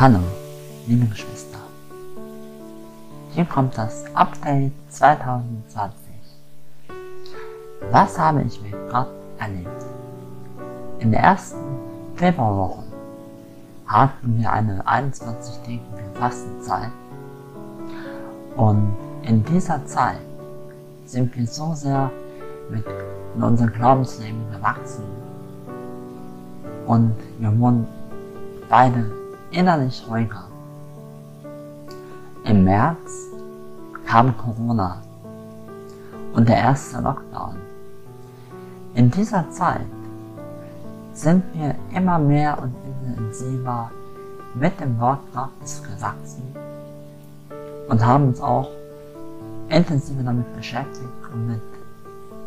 Hallo, liebe Geschwister, hier kommt das Update 2020. Was habe ich mit Gott erlebt? In der ersten Februarwoche hatten wir eine 21-tägige Fastenzeit und in dieser Zeit sind wir so sehr in unserem Glaubensleben gewachsen und wir wurden beide innerlich ruhiger. Im März kam Corona und der erste Lockdown. In dieser Zeit sind wir immer mehr und intensiver mit dem Wort Gottes gewachsen und haben uns auch intensiver damit beschäftigt und mit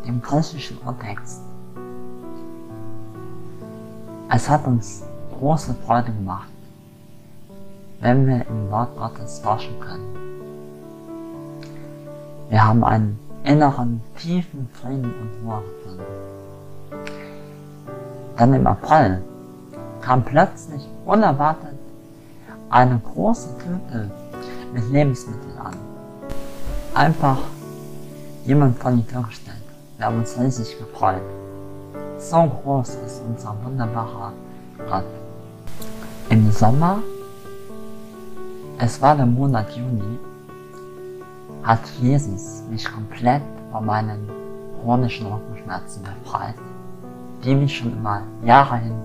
dem christlichen Kontext. Es hat uns große Freude gemacht, wenn wir im Wort Gottes forschen können. Wir haben einen inneren, tiefen Frieden und Ruhe gefunden. Dann im April kam plötzlich unerwartet eine große Tüte mit Lebensmitteln an. Einfach jemand von die Tür gestellt. Wir haben uns riesig gefreut. So groß ist unser wunderbarer Gott. Im Sommer, es war der Monat Juni, hat Jesus mich komplett von meinen chronischen Rückenschmerzen befreit, die mich schon immer Jahre hin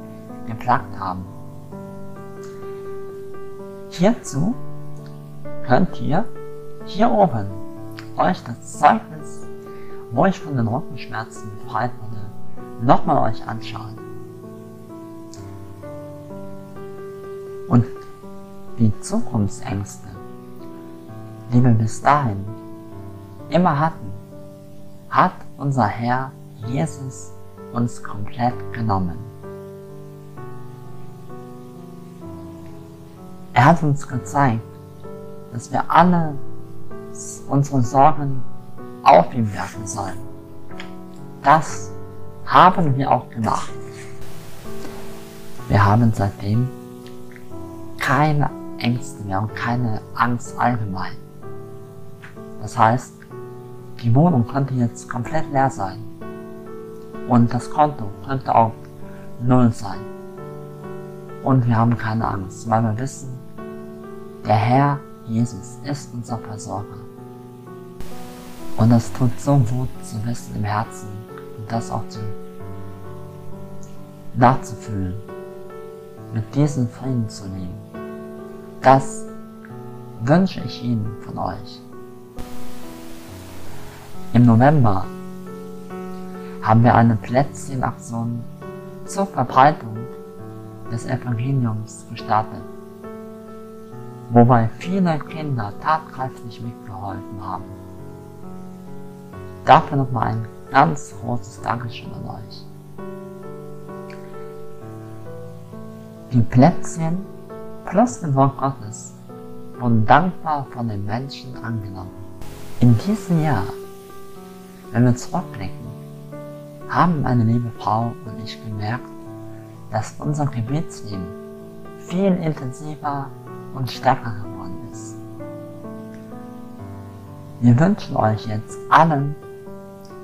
geplagt haben. Hierzu könnt ihr hier oben euch das Zeugnis, wo ich von den Rückenschmerzen befreit wurde, nochmal euch anschauen. Und die Zukunftsängste, die wir bis dahin immer hatten, hat unser Herr Jesus uns komplett genommen. Er hat uns gezeigt, dass wir alle unsere Sorgen auf ihn werfen sollen. Das haben wir auch gemacht. Wir haben seitdem keine Ängste mehr und keine Angst allgemein. Das heißt, die Wohnung könnte jetzt komplett leer sein und das Konto könnte auch null sein. Und wir haben keine Angst, weil wir wissen, der Herr Jesus ist unser Versorger. Und das tut so gut zu wissen im Herzen und das auch nachzufühlen, mit diesem Frieden zu leben. Das wünsche ich Ihnen von euch. Im November haben wir eine Plätzchenaktion zur Verbreitung des Evangeliums gestartet, wobei viele Kinder tatkräftig mitgeholfen haben. Dafür nochmal ein ganz großes Dankeschön an euch. Die Plätzchen plus dem Wort Gottes wurden dankbar von den Menschen angenommen. In diesem Jahr, wenn wir zurückblicken, haben meine liebe Frau und ich gemerkt, dass unser Gebetsleben viel intensiver und stärker geworden ist. Wir wünschen euch jetzt allen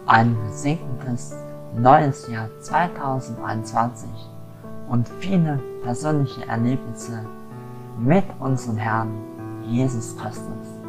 ein gesegnetes neues Jahr 2021 und viele persönliche Erlebnisse mit unserem Herrn Jesus Christus.